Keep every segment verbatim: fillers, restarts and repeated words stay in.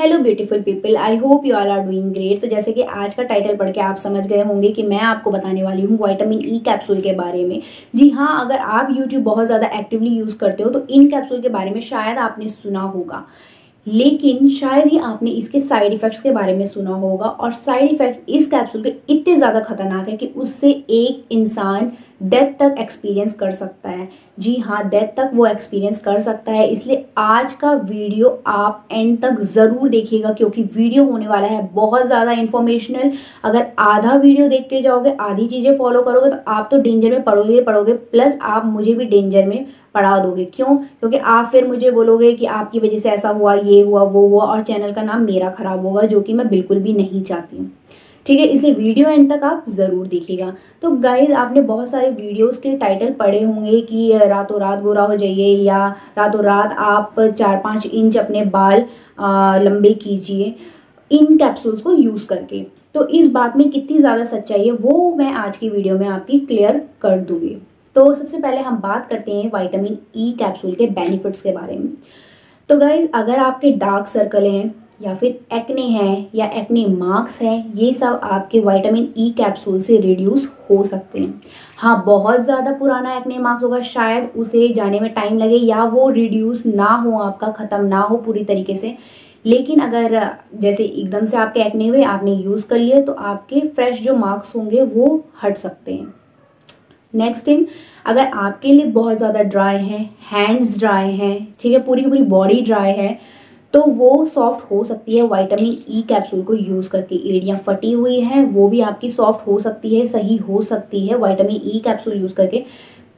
Hello beautiful people, I hope you all are doing great. तो जैसे कि आज का टाइटल पढ़ के आप समझ गए होंगे कि मैं आपको बताने वाली हूँ विटामिन ई कैप्सूल के बारे में। जी हाँ, अगर आप यूट्यूब बहुत ज़्यादा एक्टिवली यूज़ करते हो तो इन कैप्सूल के बारे में शायद आपने सुना होगा, लेकिन शायद ही आपने इसके साइड इफ़ेक्ट्स के बारे में सुना होगा। और साइड इफ़ेक्ट्स इस कैप्सूल के इतने ज़्यादा खतरनाक है कि उससे एक इंसान डेथ तक एक्सपीरियंस कर सकता है। जी हाँ, डेथ तक वो एक्सपीरियंस कर सकता है। इसलिए आज का वीडियो आप एंड तक ज़रूर देखिएगा, क्योंकि वीडियो होने वाला है बहुत ज़्यादा इन्फॉर्मेशनल। अगर आधा वीडियो देख के जाओगे, आधी चीज़ें फॉलो करोगे तो आप तो डेंजर में पड़ोगे पड़ोगे प्लस आप मुझे भी डेंजर में पढ़ा दोगे। क्यों? क्योंकि आप फिर मुझे बोलोगे कि आपकी वजह से ऐसा हुआ, ये हुआ, वो हुआ, और चैनल का नाम मेरा ख़राब होगा, जो कि मैं बिल्कुल भी नहीं चाहती हूँ। ठीक है, इसलिए वीडियो एंड तक आप ज़रूर देखिएगा। तो गाइज, आपने बहुत सारे वीडियोस के टाइटल पढ़े होंगे कि रातों रात गोरा हो जाइए, या रातों रात आप चार पाँच इंच अपने बाल आ, लंबे कीजिए इन कैप्सूल्स को यूज़ करके। तो इस बात में कितनी ज़्यादा सच्चाई है वो मैं आज की वीडियो में आपकी क्लियर कर दूँगी। तो सबसे पहले हम बात करते हैं विटामिन ई कैप्सूल के बेनिफिट्स के बारे में। तो गाइज, अगर आपके डार्क सर्कल हैं या फिर एक्ने हैं या एक्ने मार्क्स हैं, ये सब आपके विटामिन ई कैप्सूल से रिड्यूस हो सकते हैं। हाँ, बहुत ज़्यादा पुराना एक्ने मार्क्स होगा, शायद उसे जाने में टाइम लगे या वो रिड्यूस ना हो, आपका ख़त्म ना हो पूरी तरीके से। लेकिन अगर जैसे एकदम से आपके एक्ने हुए, आपने यूज़ कर लिए, तो आपके फ्रेश जो मार्क्स होंगे वो हट सकते हैं। नेक्स्ट थिंग, अगर आपके लिए बहुत ज़्यादा ड्राई हैं, हैंड्स ड्राई हैं, ठीक है, पूरी की पूरी बॉडी ड्राई है, तो वो सॉफ़्ट हो सकती है विटामिन ई कैप्सूल को यूज़ करके। एड़ियाँ फटी हुई हैं वो भी आपकी सॉफ़्ट हो सकती है, सही हो सकती है विटामिन ई कैप्सूल यूज़ करके।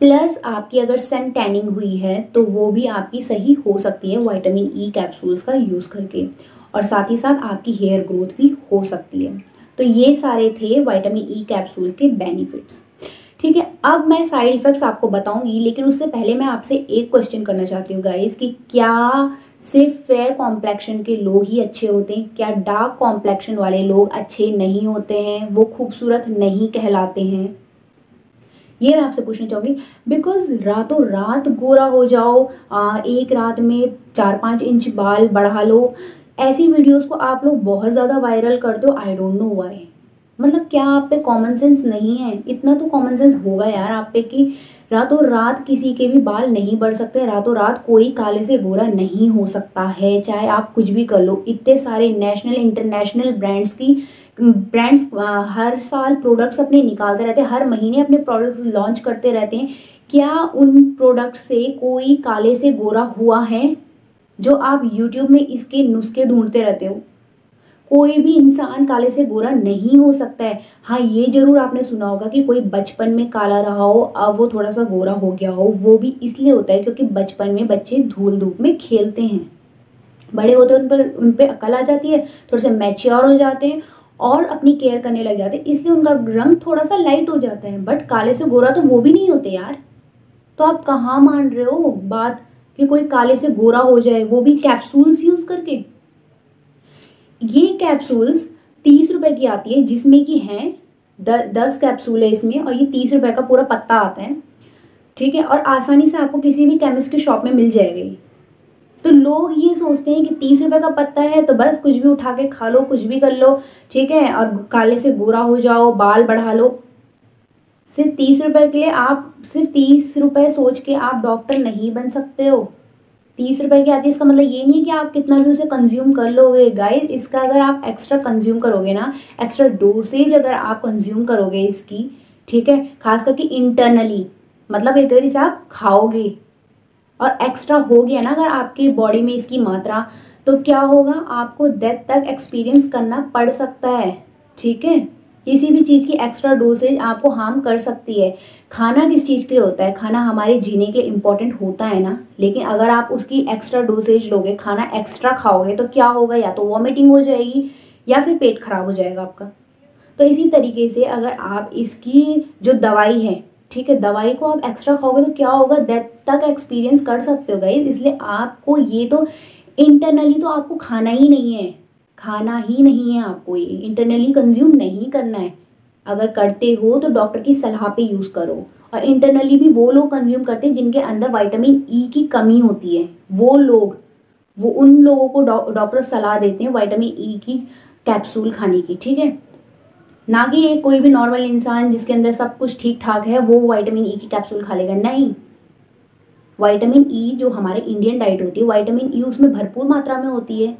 प्लस आपकी अगर सन टैनिंग हुई है तो वो भी आपकी सही हो सकती है विटामिन ई कैप्सूल्स का यूज़ करके। और साथ ही साथ आपकी हेयर ग्रोथ भी हो सकती है। तो ये सारे थे विटामिन ई कैप्सूल के बेनिफिट्स। ठीक है, अब मैं साइड इफ़ेक्ट्स आपको बताऊँगी, लेकिन उससे पहले मैं आपसे एक क्वेश्चन करना चाहती हूँ गाइस, कि क्या सिर्फ फेयर कॉम्प्लेक्शन के लोग ही अच्छे होते हैं? क्या डार्क कॉम्प्लेक्शन वाले लोग अच्छे नहीं होते हैं? वो खूबसूरत नहीं कहलाते हैं? ये मैं आपसे पूछना चाहूँगी। बिकॉज रातों रात गोरा हो जाओ, आ, एक रात में चार पाँच इंच बाल बढ़ा लो, ऐसी वीडियोस को आप लोग बहुत ज़्यादा वायरल कर दो। I don't know why. मतलब क्या आप पे कॉमन सेंस नहीं है? इतना तो कॉमन सेंस होगा यार आप पे कि रातों रात किसी के भी बाल नहीं बढ़ सकते, रातों रात कोई काले से गोरा नहीं हो सकता है, चाहे आप कुछ भी कर लो। इतने सारे नेशनल इंटरनेशनल ब्रांड्स की ब्रांड्स हर साल प्रोडक्ट्स अपने निकालते रहते हैं, हर महीने अपने प्रोडक्ट्स लॉन्च करते रहते हैं। क्या उन प्रोडक्ट से कोई काले से गोरा हुआ है? जो आप यूट्यूब में इसके नुस्खे ढूंढते रहते हो, कोई भी इंसान काले से गोरा नहीं हो सकता है। हाँ, ये जरूर आपने सुना होगा कि कोई बचपन में काला रहा हो, अब वो थोड़ा सा गोरा हो गया हो। वो भी इसलिए होता है क्योंकि बचपन में बच्चे धूल धूप में खेलते हैं, बड़े होते हैं उन पर उन पर अकल आ जाती है, थोड़े से मैच्योर हो जाते हैं और अपनी केयर करने लग जाते हैं, इसलिए उनका रंग थोड़ा सा लाइट हो जाता है। बट काले से गोरा तो वो भी नहीं होते यार। तो आप कहाँ मान रहे हो बात कि कोई काले से गोरा हो जाए, वो भी कैप्सूल्स यूज़ करके। ये कैप्सूल्स तीस रुपए की आती है, जिसमें कि हैं द, दस कैप्सूल है इसमें, और ये तीस रुपए का पूरा पत्ता आता है। ठीक है, और आसानी से आपको किसी भी केमिस्ट की शॉप में मिल जाएगी। तो लोग ये सोचते हैं कि तीस रुपए का पत्ता है तो बस कुछ भी उठा के खा लो, कुछ भी कर लो, ठीक है, और काले से गोरा हो जाओ, बाल बढ़ा लो। सिर्फ तीस रुपए के लिए आप सिर्फ तीस रुपए सोच के आप डॉक्टर नहीं बन सकते हो। तीस रुपए की आती है, इसका मतलब ये नहीं है कि आप कितना भी उसे कंज्यूम कर लोगे गाइस। इसका अगर आप एक्स्ट्रा कंज्यूम करोगे ना, एक्स्ट्रा डोसेज अगर आप कंज्यूम करोगे इसकी, ठीक है, खास करके इंटरनली, मतलब एक अगर इसे आप खाओगे और एक्स्ट्रा हो गया ना अगर आपकी बॉडी में इसकी मात्रा, तो क्या होगा, आपको डेथ तक एक्सपीरियंस करना पड़ सकता है। ठीक है, किसी भी चीज़ की एक्स्ट्रा डोसेज आपको हार्म कर सकती है। खाना किस चीज़ के लिए होता है? खाना हमारे जीने के लिए इम्पॉर्टेंट होता है ना, लेकिन अगर आप उसकी एक्स्ट्रा डोसेज लोगे, खाना एक्स्ट्रा खाओगे, तो क्या होगा, या तो वॉमिटिंग हो जाएगी या फिर पेट खराब हो जाएगा आपका। तो इसी तरीके से अगर आप इसकी जो दवाई है, ठीक है, दवाई को आप एक्स्ट्रा खाओगे तो क्या होगा, डेथ तक एक्सपीरियंस कर सकते हो गाइस। इसलिए आपको ये तो इंटरनली तो आपको खाना ही नहीं है, खाना ही नहीं है आपको, ये इंटरनली कंज्यूम नहीं करना है। अगर करते हो तो डॉक्टर की सलाह पे यूज़ करो। और इंटरनली भी वो लोग कंज्यूम करते हैं जिनके अंदर विटामिन ई की कमी होती है, वो लोग वो उन लोगों को डॉक्टर सलाह देते हैं विटामिन ई की कैप्सूल खाने की, ठीक है, ना कि एक कोई भी नॉर्मल इंसान जिसके अंदर सब कुछ ठीक ठाक है वो विटामिन ई की कैप्सूल खा लेगा। नहीं, विटामिन ई जो हमारे इंडियन डाइट होती है, विटामिन ई उसमें भरपूर मात्रा में होती है,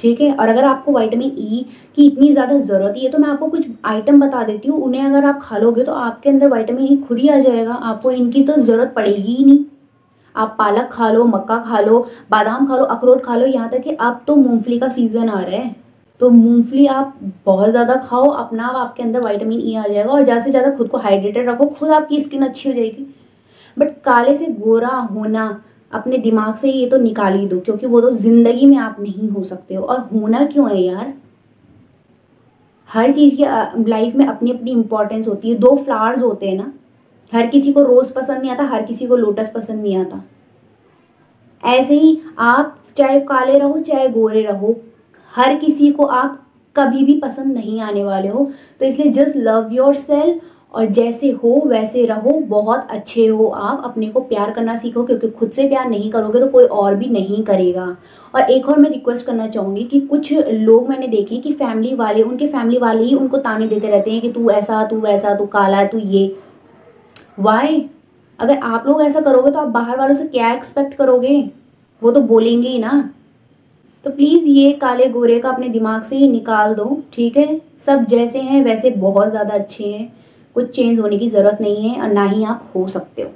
ठीक है। और अगर आपको विटामिन ई की इतनी ज़्यादा ज़रूरत है तो मैं आपको कुछ आइटम बता देती हूँ, उन्हें अगर आप खा लोगे तो आपके अंदर विटामिन ई खुद ही आ जाएगा, आपको इनकी तो ज़रूरत पड़ेगी ही नहीं। आप पालक खा लो, मक्का खा लो, बादाम खा लो, अखरोट खा लो, यहाँ तक कि अब तो मूंगफली का सीज़न आ रहा है तो मूंगफली आप बहुत ज़्यादा खाओ, अपना आपके अंदर विटामिन ई आ जाएगा। और ज़्यादा से ज़्यादा खुद को हाइड्रेटेड रखो, खुद आपकी स्किन अच्छी हो जाएगी। बट काले से गोरा होना अपने दिमाग से ये तो निकाल ही दो, क्योंकि वो तो ज़िंदगी में आप नहीं हो सकते हो। और होना क्यों है यार, हर चीज़ की लाइफ में अपनी अपनी इम्पोर्टेंस होती है। दो फ्लावर्स होते हैं ना, हर किसी को रोज़ पसंद नहीं आता, हर किसी को लोटस पसंद नहीं आता। ऐसे ही आप चाहे काले रहो चाहे गोरे रहो, हर किसी को आप कभी भी पसंद नहीं आने वाले हो। तो इसलिए जस्ट लव योर सेल्फ और जैसे हो वैसे रहो, बहुत अच्छे हो आप। अपने को प्यार करना सीखो, क्योंकि खुद से प्यार नहीं करोगे तो कोई और भी नहीं करेगा। और एक और मैं रिक्वेस्ट करना चाहूँगी कि कुछ लोग मैंने देखे कि फैमिली वाले, उनके फैमिली वाले ही उनको ताने देते रहते हैं कि तू ऐसा, तू वैसा, तू काला, तू ये। वाई, अगर आप लोग ऐसा करोगे तो आप बाहर वालों से क्या एक्सपेक्ट करोगे, वो तो बोलेंगे ही ना। तो प्लीज़ ये काले गोरे का अपने दिमाग से ही निकाल दो, ठीक है। सब जैसे हैं वैसे बहुत ज़्यादा अच्छे हैं, कुछ चेंज होने की ज़रूरत नहीं है और ना ही आप हो सकते हो।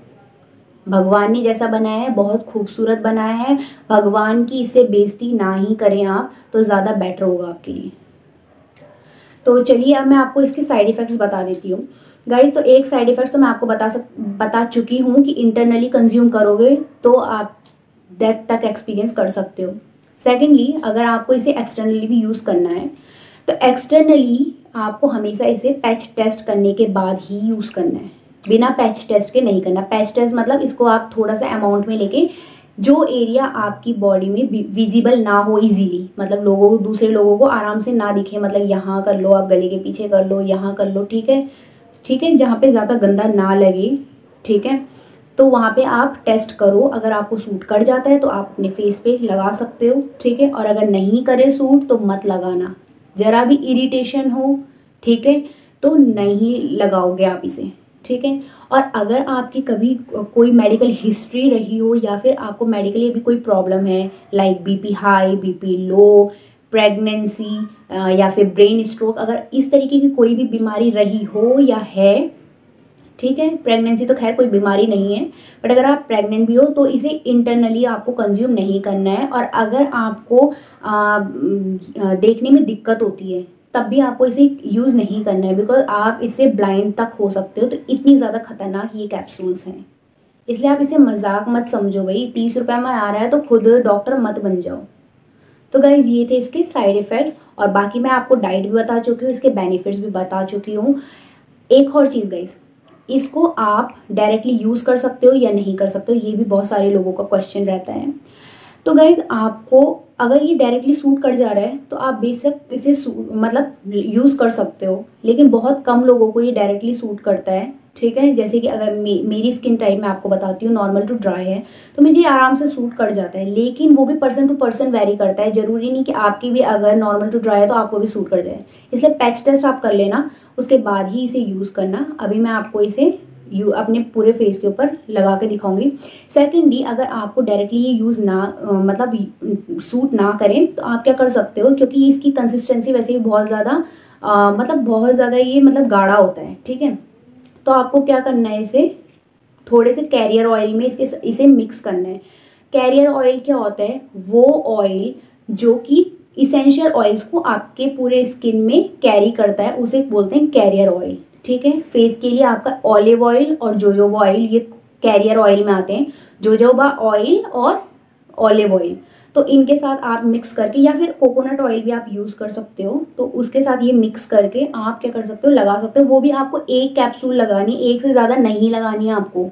भगवान ने जैसा बनाया है बहुत खूबसूरत बनाया है, भगवान की इससे बेइज्जती ना ही करें आप, तो ज़्यादा बेटर होगा आपके लिए। तो चलिए अब मैं आपको इसके साइड इफ़ेक्ट्स बता देती हूँ गाइज। तो एक साइड इफ़ेक्ट्स तो मैं आपको बता सक बता चुकी हूँ कि इंटरनली कंज्यूम करोगे तो आप डेथ तक एक्सपीरियंस कर सकते हो। सेकेंडली, अगर आपको इसे एक्सटर्नली भी यूज़ करना है तो एक्सटर्नली आपको हमेशा इसे पैच टेस्ट करने के बाद ही यूज़ करना है, बिना पैच टेस्ट के नहीं करना। पैच टेस्ट मतलब इसको आप थोड़ा सा अमाउंट में लेके जो एरिया आपकी बॉडी में विजिबल ना हो इजीली, मतलब लोगों को, दूसरे लोगों को आराम से ना दिखे, मतलब यहाँ कर लो, आप गले के पीछे कर लो, यहाँ कर लो, ठीक है, ठीक है, जहाँ पे ज़्यादा गंदा ना लगे, ठीक है, तो वहाँ पे आप टेस्ट करो। अगर आपको सूट कर जाता है तो आप अपने फेस पे लगा सकते हो, ठीक है, और अगर नहीं करे सूट तो मत लगाना। ज़रा भी इरिटेशन हो, ठीक है, तो नहीं लगाओगे आप इसे, ठीक है। और अगर आपकी कभी कोई मेडिकल हिस्ट्री रही हो या फिर आपको मेडिकली अभी कोई प्रॉब्लम है, like BP high, BP low, pregnancy या फिर ब्रेन स्ट्रोक, अगर इस तरीके की कोई भी बीमारी रही हो या है, ठीक है, प्रेगनेंसी तो खैर कोई बीमारी नहीं है, बट अगर आप प्रेग्नेंट भी हो तो इसे इंटरनली आपको कंज्यूम नहीं करना है। और अगर आपको आ, देखने में दिक्कत होती है तब भी आपको इसे यूज़ नहीं करना है, बिकॉज आप इससे ब्लाइंड तक हो सकते हो। तो इतनी ज़्यादा खतरनाक ये कैप्सूल्स हैं, इसलिए आप इसे मजाक मत समझो भाई। तीस रुपये में आ रहा है तो खुद डॉक्टर मत बन जाओ। तो गाइज़ ये थे इसके साइड इफ़ेक्ट्स, और बाकी मैं आपको डाइट भी बता चुकी हूँ, इसके बेनिफिट्स भी बता चुकी हूँ। एक और चीज़ गाइज़, इसको आप डायरेक्टली यूज़ कर सकते हो या नहीं कर सकते हो, ये भी बहुत सारे लोगों का क्वेश्चन रहता है। तो गाइज़ आपको अगर ये डायरेक्टली सूट कर जा रहा है तो आप बेशक इसे मतलब यूज़ कर सकते हो, लेकिन बहुत कम लोगों को ये डायरेक्टली सूट करता है, ठीक है। जैसे कि अगर मे, मेरी स्किन टाइप मैं आपको बताती हूँ, नॉर्मल टू ड्राई है तो मुझे आराम से सूट कर जाता है, लेकिन वो भी पर्सन टू पर्सन वेरी करता है। ज़रूरी नहीं कि आपकी भी अगर नॉर्मल टू ड्राई है तो आपको भी सूट कर जाए, इसलिए पैच टेस्ट आप कर लेना, उसके बाद ही इसे यूज़ करना। अभी मैं आपको इसे यू अपने पूरे फेस के ऊपर लगा के दिखाऊंगी। सेकेंडली, अगर आपको डायरेक्टली ये यूज़ ना आ, मतलब सूट ना करें तो आप क्या कर सकते हो, क्योंकि इसकी कंसिस्टेंसी वैसे भी बहुत ज़्यादा मतलब बहुत ज़्यादा ये मतलब गाढ़ा होता है, ठीक है। तो आपको क्या करना है, इसे थोड़े से कैरियर ऑयल में इसके इसे मिक्स करना है। कैरियर ऑयल क्या होता है, वो ऑयल जो कि इसेंशियल ऑयल्स को आपके पूरे स्किन में कैरी करता है, उसे बोलते हैं कैरियर ऑयल, ठीक है। फेस के लिए आपका ऑलिव ऑयल और जोजोबा ऑयल ये कैरियर ऑयल में आते हैं, जोजोबा ऑयल और ऑलिव ऑयल। तो इनके साथ आप मिक्स करके, या फिर कोकोनट ऑयल भी आप यूज़ कर सकते हो, तो उसके साथ ये मिक्स करके आप क्या कर सकते हो, लगा सकते हो। वो भी आपको एक कैप्सूल लगानी, एक से ज़्यादा नहीं लगानी है आपको,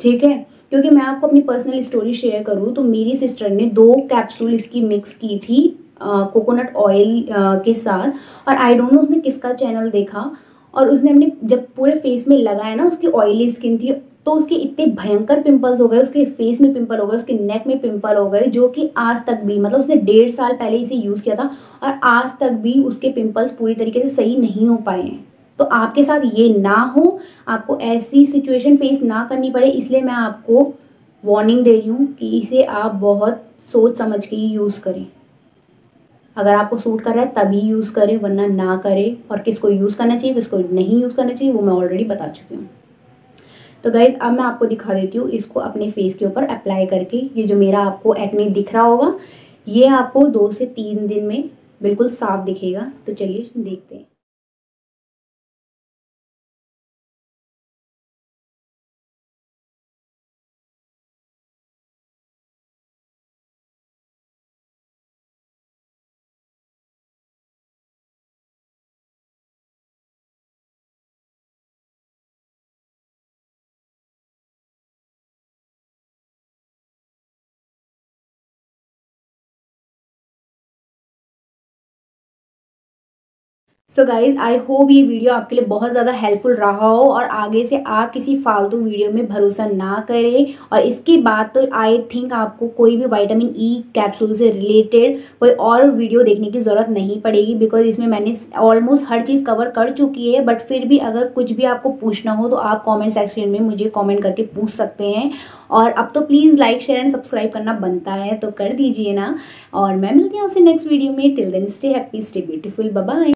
ठीक है। क्योंकि मैं आपको अपनी पर्सनल स्टोरी शेयर करूँ तो मेरी सिस्टर ने दो कैप्सूल इसकी मिक्स की थी कोकोनट ऑयल के साथ, और आई डोंट नो उसने किसका चैनल देखा और उसने अपने जब पूरे फेस में लगाया ना, उसकी ऑयली स्किन थी तो उसके इतने भयंकर पिंपल्स हो गए, उसके फेस में पिंपल हो गए, उसके नेक में पिंपल हो गए, जो कि आज तक भी, मतलब उसने डेढ़ साल पहले इसे यूज़ किया था और आज तक भी उसके पिंपल्स पूरी तरीके से सही नहीं हो पाए हैं। तो आपके साथ ये ना हो, आपको ऐसी सिचुएशन फेस ना करनी पड़े, इसलिए मैं आपको वार्निंग दे रही हूँ कि इसे आप बहुत सोच समझ के ही यूज़ करें। अगर आपको सूट कर रहा है तभी यूज़ करें, वरना ना करें। और किसको यूज़ करना चाहिए, किसको नहीं यूज़ करना चाहिए, वो मैं ऑलरेडी बता चुकी हूँ। तो गाइज अब मैं आपको दिखा देती हूँ इसको अपने फेस के ऊपर अप्लाई करके। ये जो मेरा आपको एक्ने दिख रहा होगा, ये आपको दो से तीन दिन में बिल्कुल साफ दिखेगा। तो चलिए देखते हैं। सो गाइज़ आई होप ये वीडियो आपके लिए बहुत ज़्यादा हेल्पफुल रहा हो और आगे से आप किसी फालतू वीडियो में भरोसा ना करें। और इसके बाद तो आई थिंक आपको कोई भी विटामिन ई कैप्सूल से रिलेटेड कोई और वीडियो देखने की ज़रूरत नहीं पड़ेगी, बिकॉज इसमें मैंने ऑलमोस्ट हर चीज़ कवर कर चुकी है। बट फिर भी अगर कुछ भी आपको पूछना हो तो आप कॉमेंट सेक्शन में मुझे कॉमेंट करके पूछ सकते हैं। और अब तो please like share and subscribe करना बनता है, तो कर दीजिए ना। और मैं मिलती हूँ आपसे नेक्स्ट वीडियो में। Till then stay happy, stay beautiful, bye bye.